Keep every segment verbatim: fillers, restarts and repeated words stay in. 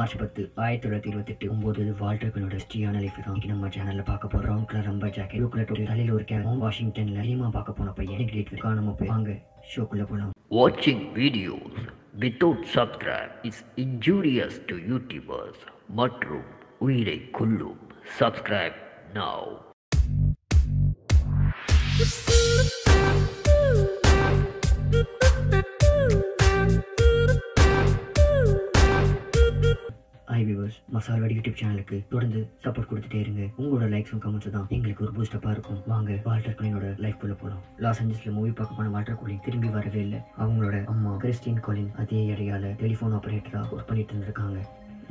March பத்து ஆயிரத்தி தொள்ளாயிரத்தி இருபத்தி எட்டு ஒன்பது வால்டர் கல்லூரி ஸ்ரீயான நம்ம சேனல்ல பார்க்க போறோம். ரொம்ப ஜாக்கெட் தலையில் ஒரு கேமரா வாஷிங்டன்ல அதிகமாக பார்க்க போன பையன் கிரேட் நம்ம போய் வாங்க ஷோக்குள்ள போகலாம். வாட்சிங் videos without subscribe is injurious to YouTubers மற்றும் உயிரை கொல்லும். Subscribe now. Hi viewers, Masalvadi YouTube சேனலுக்கு தொடர்ந்து சப்போர்ட் கொடுத்துட்டே இருங்க. உங்களோட லைக்ஸும் கமெண்ட்ஸும் தான் எங்களுக்கு ஒரு பூஸ்டப்பா இருக்கும். வாங்க வால்டர் கோலினோட லைஃப்குள்ள போகலாம். லாஸ் ஏஞ்சல்ஸ்ல மூவி பார்க்க போன வால்டர் கோலின் திரும்பி வரவே இல்லை. அவங்களோட அம்மா கிறிஸ்டின் கோலின் அதே ஏரியால டெலிஃபோன் ஆபரேட்டரா ஒர்க் பண்ணிட்டு இருந்திருக்காங்க.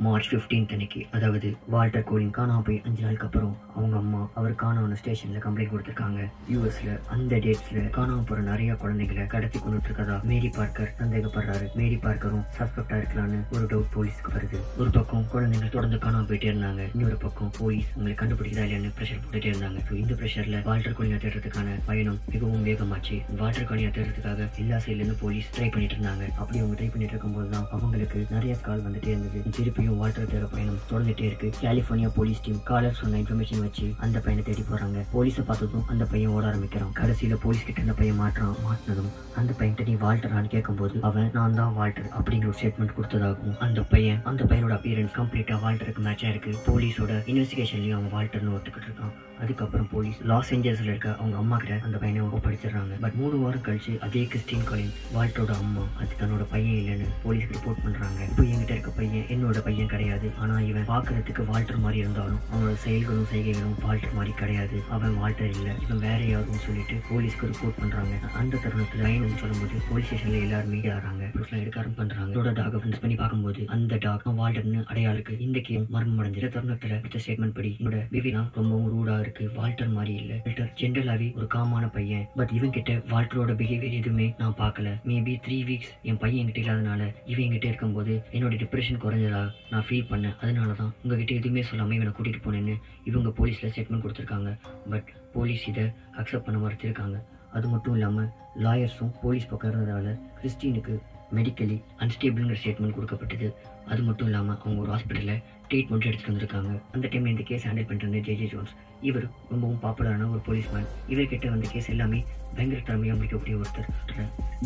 மார்ச் ஃபிஃப்டீன்த் அன்னைக்கு, அதாவது வால்டர் கோலின் காணாம போய் அஞ்சு நாளுக்கு அப்புறம் அவங்க அம்மா அவர் காணாம ஸ்டேஷன்ல கம்ப்ளைண்ட் கொடுத்திருக்காங்க. யூஎஸ்ல அந்த டேட்ஸ்ல காணாம போற நிறைய குழந்தைகளை கடத்தி கொண்டு இருக்கதா மேரி பார்க்கர் சந்தேகப்படுறாரு. மேரி பார்க்கரும் சஸ்பெக்டா இருக்கலான்னு ஒரு டவுட் போலீஸ்க்கு வருது. ஒரு பக்கம் குழந்தைகள் தொடர்ந்து காணாம போயிட்டே இருந்தாங்க, இன்னொரு பக்கம் போலீஸ் உங்களை கண்டுபிடிக்கிறதா இல்லையான்னு ப்ரெஷர் போட்டுட்டே இருந்தாங்க. இந்த ப்ரெஷர்ல வால்டர் கோலினை தேடுறதுக்கான பயணம் மிகவும் வேகமாச்சு. வால்டர் கோலினை தேடுறதுக்காக எல்லா சைட்ல இருந்து போலீஸ் ட்ரை பண்ணிட்டு இருந்தாங்க. அப்படி அவங்க ட்ரை பண்ணிட்டு இருக்கும் போதுதான் அவங்களுக்கு நிறைய கால் வந்துட்டே இருந்தது. திருப்பியும் வால்டர் தேட பயணம் தொடர்ந்துட்டே இருக்கு. கலிபோர்னியா போலீஸ் டீம் காலர் சொன்ன இன்ஃபர்மேஷன் வச்சு அந்த பையனை தேடி போறாங்க. போலீஸை பார்த்ததும் அந்த பையன் ஓட ஆரம்பிக்கிறான். கடைசியில போலீஸ் கிட்ட அந்த பையன் மாற்றான். மாட்டினதும் அந்த பையன்கிட்ட நீ வால்டரான்னு கேட்கும்போது அவன் நான் தான் வால்டர் அப்படிங்கிற ஒரு ஸ்டேட்மெண்ட் கொடுத்ததாகவும் அந்த பையன் அந்த பையனோட அப்பியரன்ஸ் கம்ப்ளீட்டா வால்டருக்கு மேட்சா இருக்கு. போலீஸோட இன்வெஸ்டிகேஷன்லயும் அவன் வால்டர்னு ஒத்துக்கிட்டு இருக்கான். அதுக்கப்புறம் போலீஸ் லாஸ் ஏஞ்சல்ஸ்ல இருக்க அவங்க அம்மா கிட்ட அந்த பையனை ஒப்படைச்சிடறாங்க. பட் மூணு வாரம் கழிச்சு அதே கிறிஸ்டின் கோலின் வால்டரோட அம்மா அது தன்னோட பையன் இல்லைன்னு போலீஸ்க்கு ரிப்போர்ட் பண்றாங்க. இப்போ என்கிட்ட இருக்க பையன் என்னோட பையன் கிடையாது, ஆனா இவன் பாக்குறதுக்கு வால்டர் மாதிரி இருந்தாலும் அவனோட செயல்களும் செய்கைகளும் வால்டர் மாதிரி கிடையாது, அவன் வால்டர் இல்லை, இவன் வேற யாருன்னு சொல்லிட்டு போலீஸ்க்கு ரிப்போர்ட் பண்றாங்க. அந்த தருணத்துல லைன்னு சொல்லும்போது போலீஸ் ஸ்டேஷன்ல எல்லாருமே ஆறாங்க, எடுக்க ஆரம்பம் பண்றாங்க. அவரோட டாக ஃபின்ஸ் பண்ணி பார்க்கும்போது அந்த டாக் வால்டர்னு அடையா இருக்கு. இந்த கேம் மர்மம் அடைஞ்ச தருணத்துல அடுத்த ஸ்டேட்மெண்ட் படி என்னோட பிவினா ரொம்பவும் ரூடா இருக்கு, வால்டர் மாதிரி இல்ல, வால்டர் ஜென்ரலாவே ஒரு காமான பையன், பட் இவன் கிட்ட வால்டரோட பிஹேவியர் எதுவுமே நான் பார்க்கல. மேபி த்ரீ வீக்ஸ் என் பையன் என்கிட்ட இல்லாதனால இவன் என்கிட்ட இருக்கும்போது என்னோட டிப்ரெஷன் குறைஞ்சதா நான் ஃபீல் பண்ணேன், அதனாலதான் உங்ககிட்ட எதுவுமே சொல்லாம இவனை கூட்டிட்டு போனேன்னு இவங்க போலீஸ்ல ஸ்டேட்மெண்ட் கொடுத்திருக்காங்க. பட் போலீஸ் இதை அக்செப்ட் பண்ண மறுத்திருக்காங்க. அது மட்டும் இல்லாம லாயர்ஸும் போலீஸ் பக்கம் இருந்ததால கிறிஸ்டினுக்கு மெடிக்கலி அன்ஸ்டேபிள்ங்கிற ஸ்டேட்மெண்ட் கொடுக்கப்பட்டது. அது மட்டும் இல்லாமல் அவங்க ஒரு ஹாஸ்பிட்டலில் ட்ரீட்மெண்ட் எடுத்துகிட்டு வந்திருக்காங்க. அந்த டைமில் இந்த கேஸ் ஹேண்டில் பண்ணுறது ஜே ஜே ஜோன்ஸ். இவர் ரொம்பவும் பாப்புலரான ஒரு போலீஸ்மேன். இவர்கிட்ட வந்த கேஸ் எல்லாமே பயங்கர திறமையாக முடிக்கக்கூடிய ஒருத்தர்.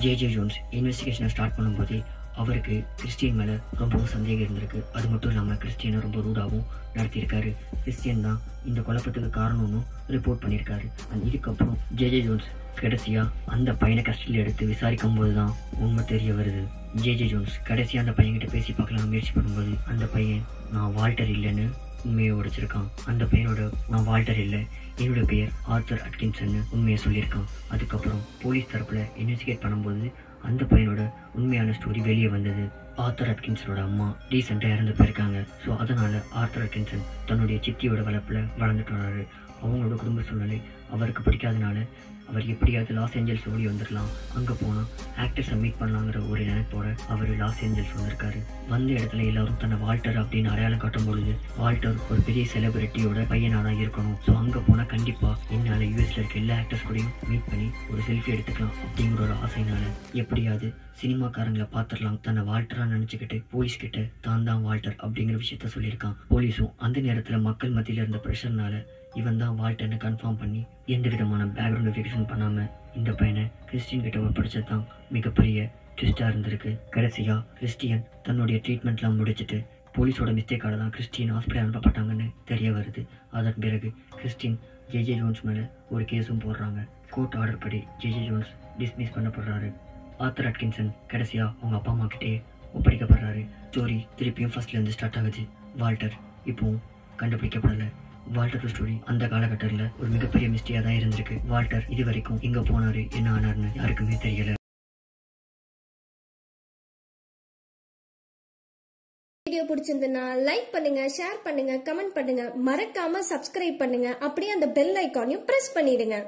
ஜே ஜே ஜோன்ஸ் இன்வெஸ்டிகேஷனை ஸ்டார்ட் பண்ணும்போதே அவருக்கு கிறிஸ்டின் மேலே ரொம்பவும் சந்தேகம் இருந்திருக்கு. அது மட்டும் இல்லாமல் கிறிஸ்டியனை ரொம்ப ரூடாகவும் நடத்தியிருக்காரு. கிறிஸ்டியன் தான் இந்த குழப்பத்துக்கு காரணம்னு ரிப்போர்ட் பண்ணியிருக்காரு. அண்ட் இதுக்கப்புறம் ஜே ஜே ஜோன்ஸ் கடைசியாக அந்த பையனை கஸ்டடியில் எடுத்து விசாரிக்கும் போது தான் உண்மை தெரிய வருது. ஜே ஜே ஜோன்ஸ் கடைசியாக அந்த பையன்கிட்ட பேசி பார்க்கலாம் முயற்சி பண்ணும்போது அந்த பையன் நான் வால்டர் இல்லைன்னு உண்மையை உடைச்சிருக்கான். அந்த பையனோட நான் வால்டர் இல்லை, என்னோட பேர் ஆர்த்தர் அட்கின்சன் உண்மையை சொல்லியிருக்கான். அதுக்கப்புறம் போலீஸ் தரப்பில் இன்வெஸ்டிகேட் பண்ணும்போது அந்த பையனோட உண்மையான ஸ்டோரி வெளியே வந்தது. ஆர்த்தர் அட்கின்சனோட அம்மா ரீசெண்டாக இறந்து போயிருக்காங்க. ஸோ அதனால் ஆர்த்தர் அட்கின்சன் தன்னுடைய சித்தியோட வளர்ப்பில் வளர்ந்துட்டு வராரு. அவங்களோட குடும்ப சூழ்நிலை அவருக்கு பிடிக்காதனால அவர் எப்படியாவது லாஸ் ஏஞ்சல்ஸ் ஓடி வந்துடலாம், அங்கே போனால் ஆக்டர்ஸை மீட் பண்ணலாங்கிற ஒரு நினைப்போட அவர் லாஸ் ஏஞ்சல்ஸ் வந்திருக்காரு. வந்த இடத்துல எல்லாரும் தன்னை வால்டர் அப்படின்னு அடையாளம் காட்டும் பொழுது வால்டர் ஒரு பெரிய செலிபிரிட்டியோட பையனாக தான் இருக்கணும், ஸோ அங்கே போனால் கண்டிப்பாக என்னால் யூஎஸ்ல இருக்க எல்லா ஆக்டர்ஸ் கூடயும் மீட் பண்ணி ஒரு செல்ஃபி எடுத்துக்கலாம் அப்படிங்கிற ஒரு ஆசைனால எப்படியாவது சினிமாக்காரங்களை பார்த்துடலாம் தன்னை வால்டராக நினச்சிக்கிட்டு போலீஸ் கிட்ட தான் தான் வால்டர் அப்படிங்கிற விஷயத்த சொல்லியிருக்கான். போலீஸும் அந்த நேரத்தில் மக்கள் மத்தியில் இருந்த ப்ரெஷர்னால இவன் தான் வால்டர்னு கன்ஃபார்ம் பண்ணி எந்த விதமான பேக்ரவுண்ட் வெரிஃபிகேஷன் பண்ணாமல் இந்த பையனை கிறிஸ்டின் கிட்ட ஒப்படைச்சது தான் மிகப்பெரிய ட்விஸ்டாக இருந்திருக்கு. கடைசியாக கிறிஸ்டியன் தன்னுடைய ட்ரீட்மெண்ட்லாம் முடிச்சுட்டு போலீஸோட மிஸ்டேக்கால தான் கிறிஸ்டின் ஹாஸ்பிட்டல் அனுப்பப்பட்டாங்கன்னு தெரிய வருது. அதன் பிறகு கிறிஸ்டின் ஜே ஜே ஜோன்ஸ் மேலே ஒரு கேஸும் போடுறாங்க. கோர்ட் ஆர்டர் படி ஜே ஜே ஜோன்ஸ் டிஸ்மிஸ் பண்ணப்படுறாரு. ஆர்த்தர் அட்கின்சன் கடைசியாக அவங்க அப்பா அம்மா கிட்டே ஒப்படைக்கப்படுறாரு. ஸ்டோரி திருப்பியும் ஃபர்ஸ்ட்லேருந்து ஸ்டார்ட் ஆகுது. வால்டர் இப்போவும் கண்டுபிடிக்கப்படலை. வால்டர் ஸ்டோரி அந்த காலகட்டத்தில் ஒரு மிகப்பெரிய மிஸ்டேக்கா தான் இருந்திருக்கு. வால்டர் இது வரைக்கும் எங்க போனாரு என்ன ஆனார்னு யாருக்குமே தெரியல. வீடியோ பிடிச்சிருந்ததுன்னா லைக் பண்ணுங்க, ஷேர் பண்ணுங்க, கமெண்ட் பண்ணுங்க, மறக்காம சப்ஸ்கிரைப் பண்ணுங்க, அப்படியே அந்த பெல் ஐகானையும் பிரஸ் பண்ணிடுங்க.